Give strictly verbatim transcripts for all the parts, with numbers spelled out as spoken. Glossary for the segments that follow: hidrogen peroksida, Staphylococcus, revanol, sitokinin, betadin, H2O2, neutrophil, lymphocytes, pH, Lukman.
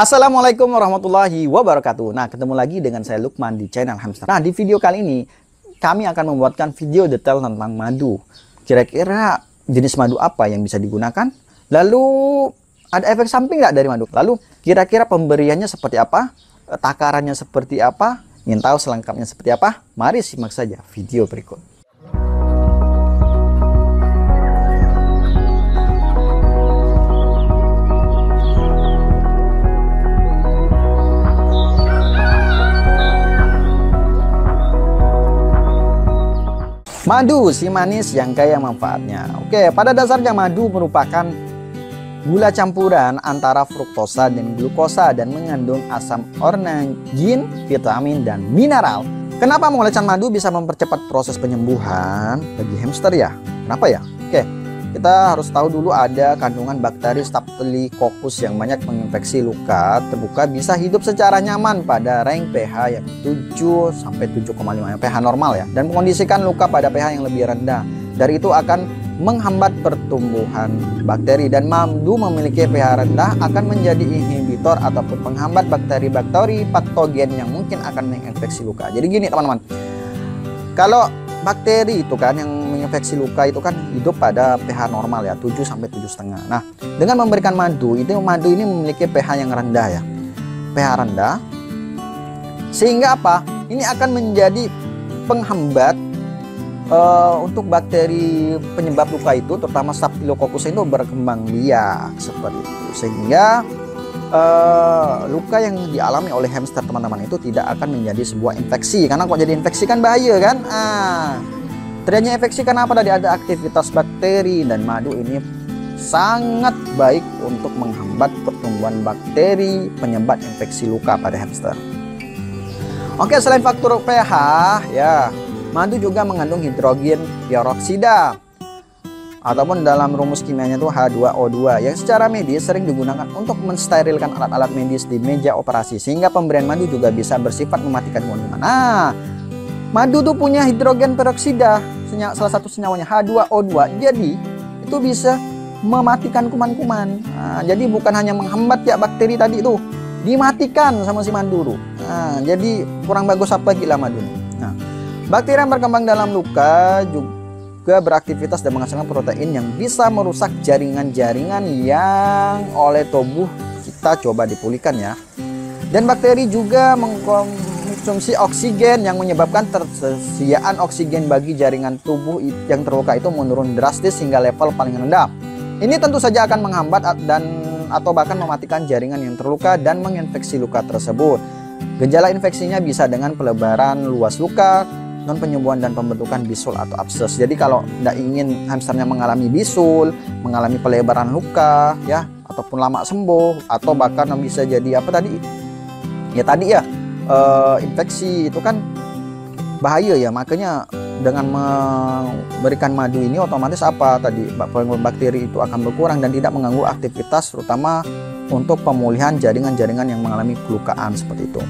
Assalamualaikum warahmatullahi wabarakatuh. Nah, ketemu lagi dengan saya Lukman di channel Hamster. Nah, di video kali ini kami akan membuatkan video detail tentang madu. Kira-kira jenis madu apa yang bisa digunakan? Lalu ada efek samping nggak dari madu? Lalu kira-kira pemberiannya seperti apa? Takarannya seperti apa? Ingin tahu selengkapnya seperti apa? Mari simak saja video berikut. Madu, si manis yang kaya manfaatnya. Oke, pada dasarnya madu merupakan gula campuran antara fruktosa dan glukosa dan mengandung asam ornangin, vitamin, dan mineral. Kenapa mengolekan madu bisa mempercepat proses penyembuhan bagi hamster ya? Kenapa ya? Oke, kita harus tahu dulu ada kandungan bakteri Staphylococcus yang banyak menginfeksi luka terbuka bisa hidup secara nyaman pada range pH yang tujuh sampai tujuh koma lima, pH normal ya, dan mengkondisikan luka pada pH yang lebih rendah. Dari itu akan menghambat pertumbuhan bakteri, dan madu memiliki pH rendah akan menjadi inhibitor ataupun penghambat bakteri-bakteri patogen yang mungkin akan menginfeksi luka. Jadi gini teman-teman, kalau bakteri itu kan yang menginfeksi luka itu kan hidup pada pH normal ya, tujuh sampai tujuh koma lima. Nah, dengan memberikan madu, itu madu ini memiliki pH yang rendah ya. pH rendah. Sehingga apa? Ini akan menjadi penghambat uh, untuk bakteri penyebab luka itu, terutama Staphylococcus itu berkembang biak seperti itu. Sehingga Uh, luka yang dialami oleh hamster teman-teman itu tidak akan menjadi sebuah infeksi, karena kok jadi infeksi kan bahaya kan. Ah, terjadinya infeksi karena apa tadi, ada aktivitas bakteri, dan madu ini sangat baik untuk menghambat pertumbuhan bakteri penyebab infeksi luka pada hamster. Oke, selain faktor pH ya, madu juga mengandung hidrogen peroksida ataupun dalam rumus kimianya itu H dua O dua yang secara medis sering digunakan untuk mensterilkan alat-alat medis di meja operasi, sehingga pemberian madu juga bisa bersifat mematikan kuman. Nah, madu tuh punya hidrogen peroksida, salah satu senyawanya H dua O dua, jadi itu bisa mematikan kuman-kuman. Nah, jadi bukan hanya menghambat ya bakteri tadi itu, dimatikan sama si madu. Nah, jadi kurang bagus apa gila madu. Nah, bakteri yang berkembang dalam luka juga beraktivitas dan menghasilkan protein yang bisa merusak jaringan-jaringan yang oleh tubuh kita coba dipulihkan ya. Dan bakteri juga mengkonsumsi oksigen yang menyebabkan tersediaan oksigen bagi jaringan tubuh yang terluka itu menurun drastis hingga level paling rendah. Ini tentu saja akan menghambat dan atau bahkan mematikan jaringan yang terluka dan menginfeksi luka tersebut. Gejala infeksinya bisa dengan pelebaran luas luka, non penyembuhan, dan pembentukan bisul atau abses. Jadi kalau tidak ingin hamsternya mengalami bisul, mengalami pelebaran luka ya, ataupun lama sembuh, atau bahkan bisa jadi apa tadi ya tadi ya e, infeksi itu kan bahaya ya. Makanya dengan memberikan madu ini otomatis apa tadi, bakteri itu akan berkurang dan tidak mengganggu aktivitas terutama untuk pemulihan jaringan-jaringan yang mengalami kelukaan seperti itu.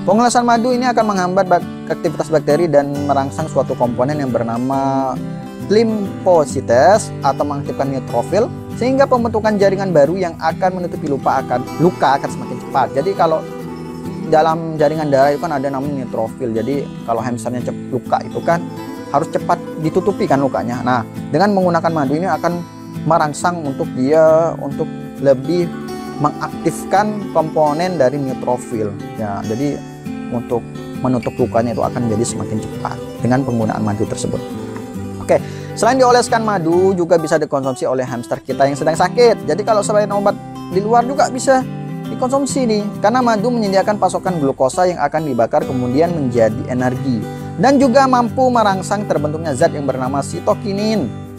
Pengolahan madu ini akan menghambat bak aktivitas bakteri dan merangsang suatu komponen yang bernama lymphocytes atau mengaktifkan neutrophil, sehingga pembentukan jaringan baru yang akan menutupi luka akan luka akan semakin cepat. Jadi kalau dalam jaringan darah itu kan ada namanya neutrophil. Jadi kalau hamsternya luka itu kan harus cepat ditutupi kan lukanya. Nah, dengan menggunakan madu ini akan merangsang untuk dia untuk lebih mengaktifkan komponen dari neutrofil ya, jadi untuk menutup lukanya itu akan jadi semakin cepat dengan penggunaan madu tersebut. Oke, selain dioleskan madu juga bisa dikonsumsi oleh hamster kita yang sedang sakit. Jadi kalau selain obat di luar juga bisa dikonsumsi nih, karena madu menyediakan pasokan glukosa yang akan dibakar kemudian menjadi energi, dan juga mampu merangsang terbentuknya zat yang bernama sitokinin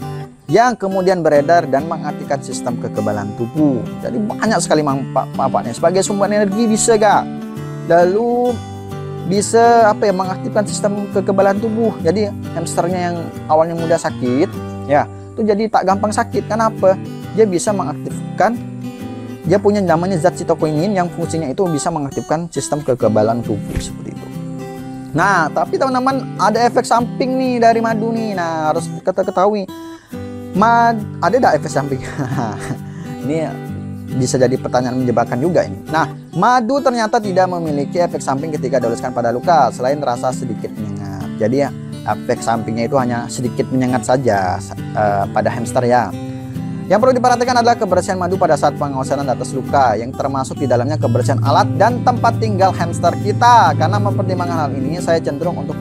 yang kemudian beredar dan mengaktifkan sistem kekebalan tubuh. Jadi banyak sekali manfaatnya. Sebagai sumber energi bisa gak? Lalu bisa apa ya, mengaktifkan sistem kekebalan tubuh. Jadi hamsternya yang awalnya mudah sakit ya, itu jadi tak gampang sakit. Kenapa? Dia bisa mengaktifkan, dia punya namanya zat sitokinin yang fungsinya itu bisa mengaktifkan sistem kekebalan tubuh seperti itu. Nah, tapi teman-teman ada efek samping nih dari madu nih. Nah, harus kita ketahui. Mad, ada tidak efek samping? Ini bisa jadi pertanyaan menjebakan juga ini. Nah, madu ternyata tidak memiliki efek samping ketika dioleskan pada luka selain rasa sedikit menyengat. Jadi efek sampingnya itu hanya sedikit menyengat saja uh, pada hamster ya. Yang perlu diperhatikan adalah kebersihan madu pada saat pengosesan atas luka, yang termasuk di dalamnya kebersihan alat dan tempat tinggal hamster kita. Karena mempertimbangkan hal ini, saya cenderung untuk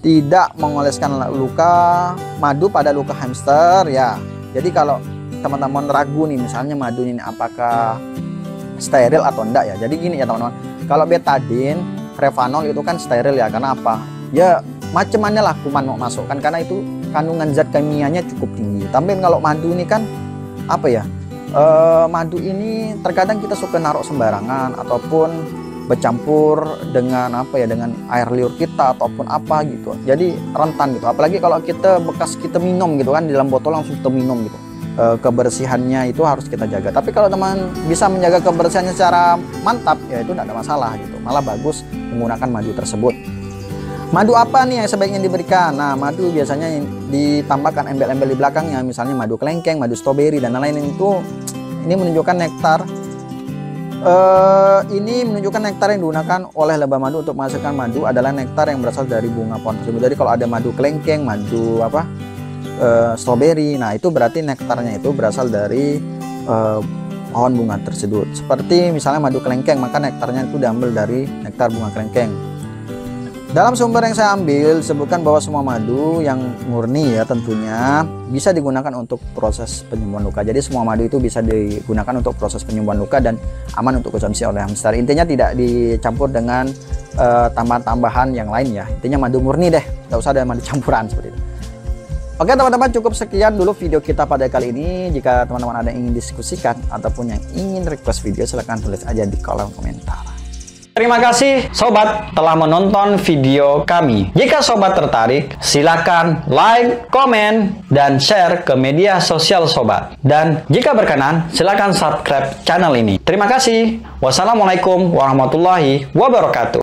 tidak mengoleskan luka madu pada luka hamster ya. Jadi kalau teman-teman ragu nih, misalnya madu ini apakah steril atau enggak ya. Jadi gini ya teman-teman, kalau betadin, revanol itu kan steril ya. Karena apa? Ya macemannya lah kuman mau masukkan, karena itu kandungan zat kimianya cukup tinggi. Tapi kalau madu ini kan apa ya, e, madu ini terkadang kita suka naruh sembarangan ataupun bercampur dengan apa ya, dengan air liur kita ataupun apa gitu. Jadi rentan gitu, apalagi kalau kita bekas kita minum gitu kan, di dalam botol langsung kita minum gitu. E, kebersihannya itu harus kita jaga. Tapi kalau teman bisa menjaga kebersihannya secara mantap ya, itu tidak ada masalah gitu, malah bagus menggunakan madu tersebut. Madu apa nih yang sebaiknya diberikan? Nah, madu biasanya ditambahkan embel-embel di belakangnya, misalnya madu kelengkeng, madu stroberi, dan lain-lain. Itu ini menunjukkan nektar. Eh, ini menunjukkan nektar yang digunakan oleh lebah madu untuk menghasilkan madu adalah nektar yang berasal dari bunga pohon tersebut. Jadi kalau ada madu kelengkeng, madu apa, eh, stroberi, nah itu berarti nektarnya itu berasal dari eh, pohon bunga tersebut. Seperti misalnya madu kelengkeng, maka nektarnya itu diambil dari nektar bunga kelengkeng. Dalam sumber yang saya ambil disebutkan bahwa semua madu yang murni ya tentunya bisa digunakan untuk proses penyembuhan luka. Jadi semua madu itu bisa digunakan untuk proses penyembuhan luka dan aman untuk konsumsi oleh hamster. Intinya tidak dicampur dengan uh, tambahan-tambahan yang lain ya. Intinya madu murni deh, tidak usah ada madu campuran seperti itu. Oke teman-teman, cukup sekian dulu video kita pada kali ini. Jika teman-teman ada yang ingin diskusikan ataupun yang ingin request video, silahkan tulis aja di kolom komentar. Terima kasih sobat telah menonton video kami. Jika sobat tertarik, silakan like, komen, dan share ke media sosial sobat. Dan jika berkenan, silakan subscribe channel ini. Terima kasih. Wassalamualaikum warahmatullahi wabarakatuh.